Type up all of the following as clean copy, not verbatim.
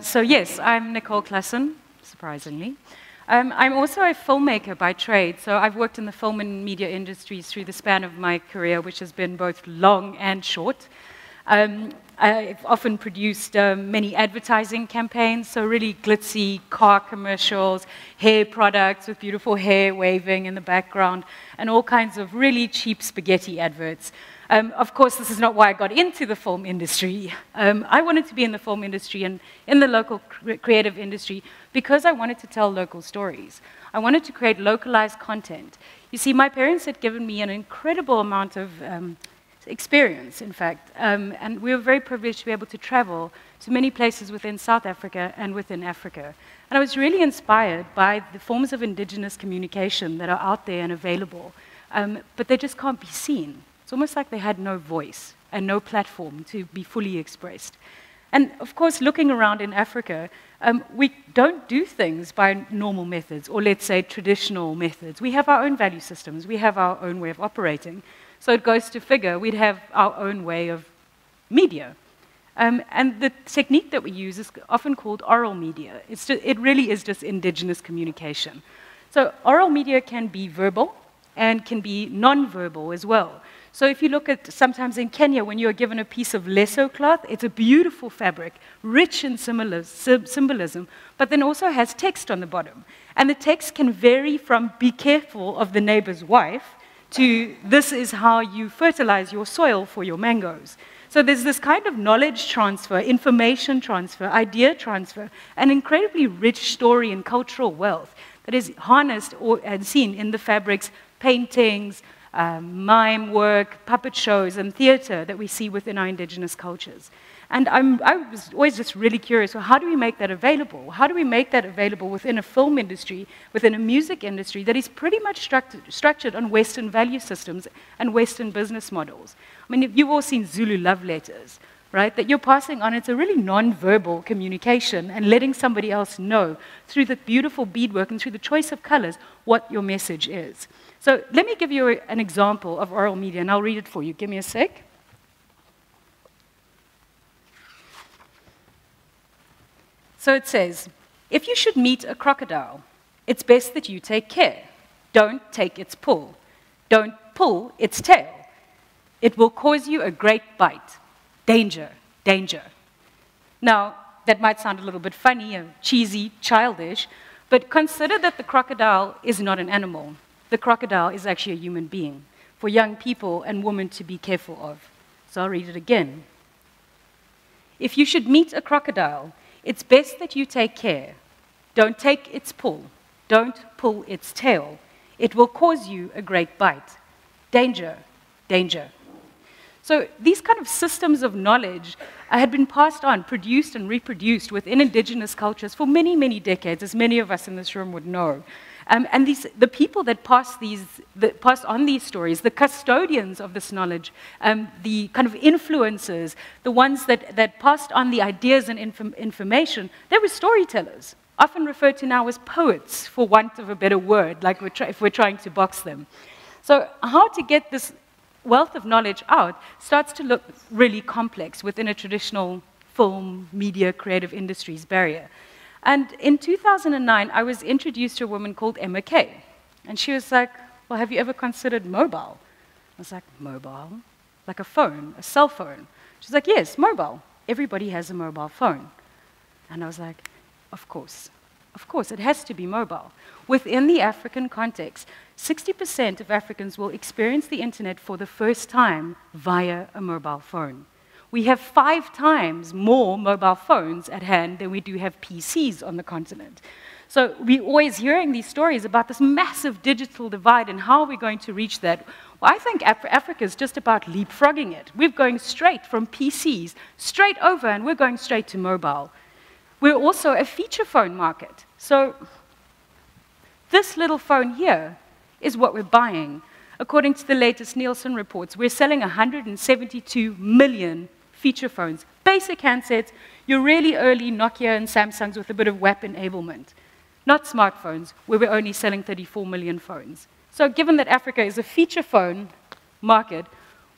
So yes, I'm Nicole Klassen, surprisingly. I'm also a filmmaker by trade, so I've worked in the film and media industries through the span of my career, which has been both long and short. I've often produced many advertising campaigns, so really glitzy car commercials, hair products with beautiful hair waving in the background, and all kinds of really cheap spaghetti adverts. Of course, this is not why I got into the film industry. I wanted to be in the film industry and in the local creative industry because I wanted to tell local stories. I wanted to create localized content. You see, my parents had given me an incredible amount of experience, in fact, and we were very privileged to be able to travel to many places within South Africa and within Africa. And I was really inspired by the forms of indigenous communication that are out there and available, but they just can't be seen. It's almost like they had no voice and no platform to be fully expressed. And of course, looking around in Africa, we don't do things by normal methods, or let's say traditional methods. We have our own value systems, we have our own way of operating. So it goes to figure, we'd have our own way of media. And the technique that we use is often called oral media. It really is just indigenous communication. So oral media can be verbal and can be non-verbal as well. So if you look at, sometimes in Kenya, when you're given a piece of leso cloth, it's a beautiful fabric, rich in symbolism, but then also has text on the bottom. And the text can vary from "be careful of the neighbor's wife" to "this is how you fertilize your soil for your mangoes." So there's this kind of knowledge transfer, information transfer, idea transfer, an incredibly rich story and cultural wealth that is harnessed and seen in the fabrics, paintings, mime work, puppet shows, and theater that we see within our indigenous cultures. And I was always just really curious, well, how do we make that available? How do we make that available within a film industry, within a music industry that is pretty much structured on Western value systems and Western business models? I mean, you've all seen Zulu love letters, right, that you're passing on. It's a really non-verbal communication and letting somebody else know through the beautiful beadwork and through the choice of colors what your message is. So let me give you an example of oral media, and I'll read it for you. Give me a sec. So it says, "If you should meet a crocodile, it's best that you take care. Don't take its paw. Don't pull its tail. It will cause you a great bite. Danger, danger." Now, that might sound a little bit funny and cheesy, childish, but consider that the crocodile is not an animal. The crocodile is actually a human being for young people and women to be careful of. So I'll read it again. "If you should meet a crocodile, it's best that you take care. Don't take its paw. Don't pull its tail. It will cause you a great bite. Danger, danger." So these kind of systems of knowledge had been passed on, produced and reproduced within indigenous cultures for many, many decades, as many of us in this room would know. And the people that passed on these stories, the custodians of this knowledge, the kind of influencers, the ones that passed on the ideas and information, they were storytellers, often referred to now as poets, for want of a better word, like if we're trying to box them. So how to get this wealth of knowledge out starts to look really complex within a traditional film, media, creative industries barrier. And in 2009, I was introduced to a woman called Emma Kaye. And she was like, "Well, have you ever considered mobile?" I was like, "Mobile? Like a phone, a cell phone?" She's like, "Yes, mobile. Everybody has a mobile phone." And I was like, "Of course. Of course, it has to be mobile." Within the African context, 60% of Africans will experience the internet for the first time via a mobile phone. We have 5 times more mobile phones at hand than we do have PCs on the continent. So we're always hearing these stories about this massive digital divide and how we're going to reach that. Well, I think Africa's just about leapfrogging it. We're going straight from PCs, straight over, and we're going straight to mobile. We're also a feature phone market. So this little phone here is what we're buying. According to the latest Nielsen reports, we're selling 172 million feature phones, basic handsets, your really early Nokia and Samsungs with a bit of WAP enablement. Not smartphones, where we're only selling 34 million phones. So given that Africa is a feature phone market,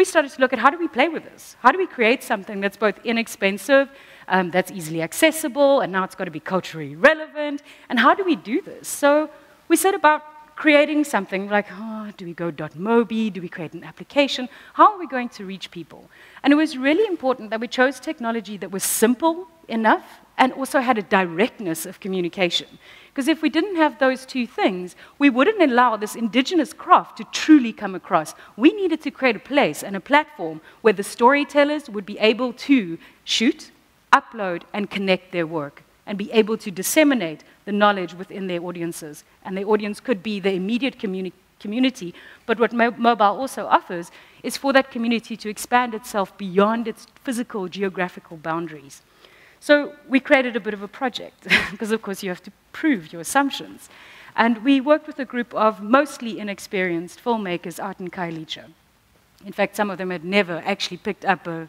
we started to look at how do we play with this? How do we create something that's both inexpensive, that's easily accessible, and now it's got to be culturally relevant, and how do we do this? So we set about creating something like, oh, do we go .mobi? Do we create an application? How are we going to reach people? And it was really important that we chose technology that was simple enough and also had a directness of communication. Because if we didn't have those two things, we wouldn't allow this indigenous craft to truly come across. We needed to create a place and a platform where the storytellers would be able to shoot, upload, and connect their work, and be able to disseminate the knowledge within their audiences. And their audience could be the immediate community, but what mobile also offers is for that community to expand itself beyond its physical geographical boundaries. So we created a bit of a project, because of course you have to prove your assumptions. And we worked with a group of mostly inexperienced filmmakers out in Khayelitsha. In fact, some of them had never actually picked up a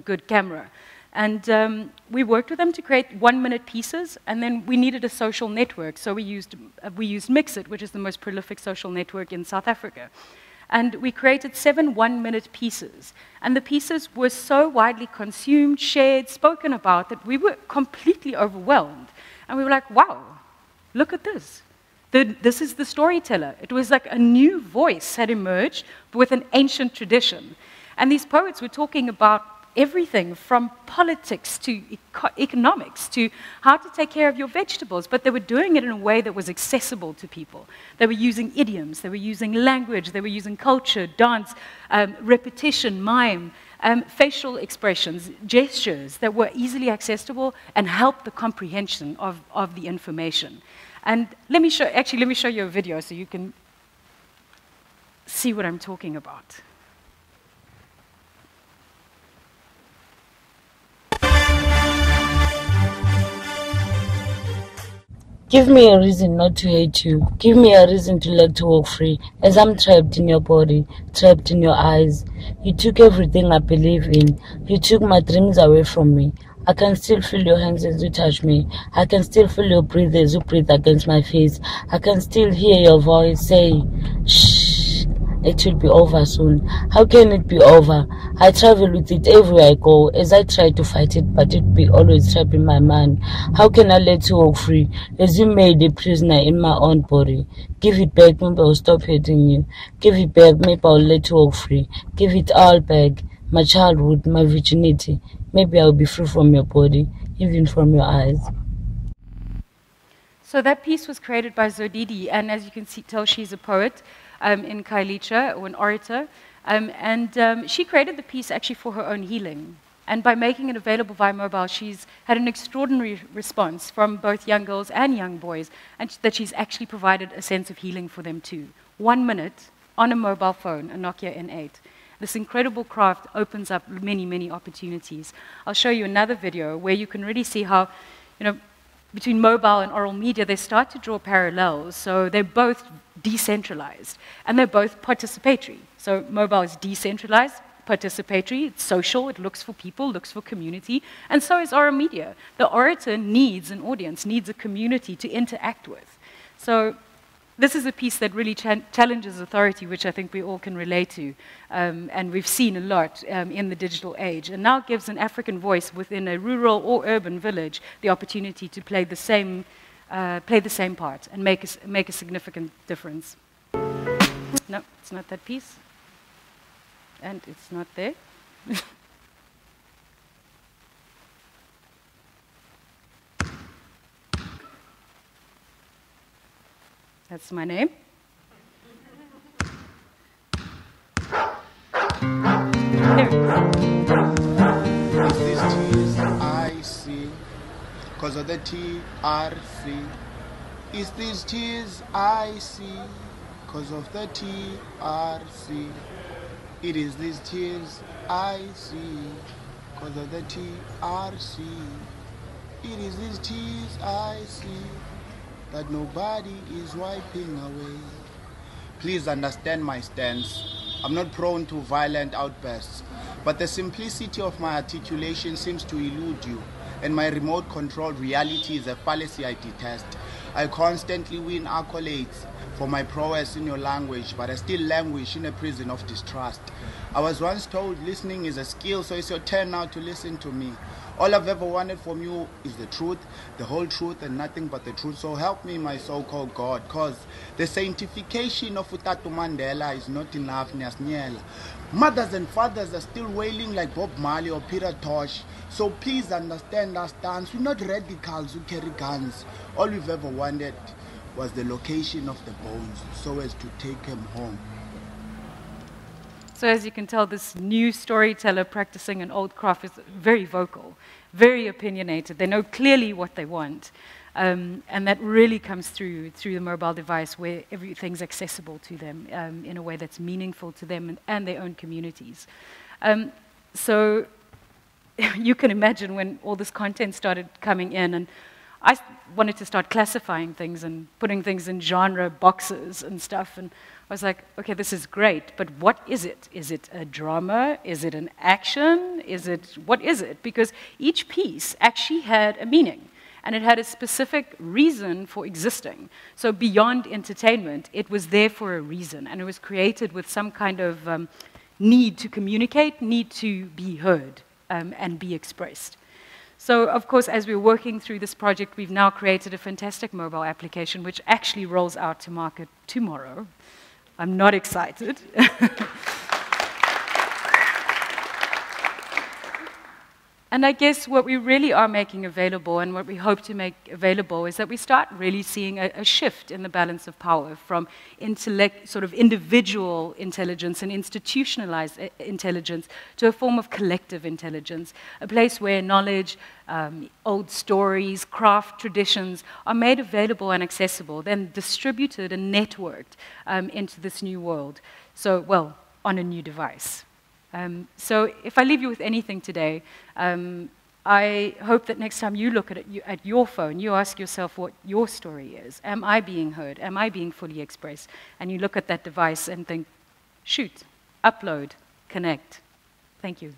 good camera. And we worked with them to create one-minute pieces, and then we needed a social network, so we used Mixit, which is the most prolific social network in South Africa. And we created 7 one-minute pieces. And the pieces were so widely consumed, shared, spoken about, that we were completely overwhelmed. And we were like, wow, look at this. This is the storyteller. It was like a new voice had emerged with an ancient tradition. And these poets were talking about everything from politics to economics to how to take care of your vegetables, but they were doing it in a way that was accessible to people. They were using idioms, they were using language, they were using culture, dance, repetition, mime, facial expressions, gestures that were easily accessible and helped the comprehension of the information. And let me show you a video so you can see what I'm talking about. Give me a reason not to hate you. Give me a reason to let to walk free, as I'm trapped in your body, trapped in your eyes. You took everything I believe in. You took my dreams away from me. I can still feel your hands as you touch me. I can still feel your breath as you breathe against my face. I can still hear your voice say, shh, it will be over soon. How can it be over? I travel with it everywhere I go, as I try to fight it, but it be always trapped in my mind. How can I let you walk free, as you made a prisoner in my own body? Give it back, maybe I'll stop hating you. Give it back, maybe I'll let you walk free. Give it all back, my childhood, my virginity. Maybe I'll be free from your body, even from your eyes. So that piece was created by Zodidi, and as you can tell, she's a poet. In Khayelitsha, or an orator, she created the piece actually for her own healing. And by making it available via mobile, she's had an extraordinary response from both young girls and young boys, and that she's actually provided a sense of healing for them too. 1 minute on a mobile phone, a Nokia N8. This incredible craft opens up many, many opportunities. I'll show you another video where you can really see how, you know, between mobile and oral media, they start to draw parallels. So they're both decentralized, and they're both participatory. So mobile is decentralized, participatory, it's social, it looks for people, looks for community, and so is oral media. The orator needs an audience, needs a community to interact with. So this is a piece that really challenges authority, which I think we all can relate to, and we've seen a lot in the digital age, and now gives an African voice within a rural or urban village the opportunity to play the same part and make a significant difference. No, it's not that piece, and it's not there. That's my name. There it is. This is IC, because of the TRC. Is this tears I see, because of the TRC. It is these tears I see, because of the TRC. It is these tears I see, that nobody is wiping away. Please understand my stance. I'm not prone to violent outbursts, but the simplicity of my articulation seems to elude you, and my remote controlled reality is a fallacy I detest. I constantly win accolades for my prowess in your language, but I still languish in a prison of distrust. I was once told listening is a skill, so it's your turn now to listen to me. All I've ever wanted from you is the truth, the whole truth, and nothing but the truth. So help me, my so-called God, because the sanctification of Utatu Mandela is not enough. Mothers and fathers are still wailing like Bob Marley or Peter Tosh. So please understand our stance. We're not radicals who carry guns. All we've ever wanted was the location of the bones so as to take him home. So as you can tell, this new storyteller practicing an old craft is very vocal, very opinionated. They know clearly what they want. And that really comes through the mobile device where everything's accessible to them in a way that's meaningful to them and their own communities. So you can imagine when all this content started coming in, and I wanted to start classifying things and putting things in genre boxes and stuff, and I was like, okay, this is great, but what is it? Is it a drama? Is it an action? What is it? Because each piece actually had a meaning, and it had a specific reason for existing. So beyond entertainment, it was there for a reason, and it was created with some kind of need to communicate, need to be heard, and be expressed. So, of course, as we're working through this project, we've now created a fantastic mobile application which actually rolls out to market tomorrow. I'm not excited. And I guess what we really are making available and what we hope to make available is that we start really seeing a shift in the balance of power from sort of individual intelligence and institutionalized intelligence to a form of collective intelligence, a place where knowledge, old stories, craft traditions are made available and accessible, then distributed and networked into this new world. So, well, on a new device. So if I leave you with anything today, I hope that next time you look at your phone, you ask yourself what your story is. Am I being heard? Am I being fully expressed? And you look at that device and think, shoot, upload, connect. Thank you.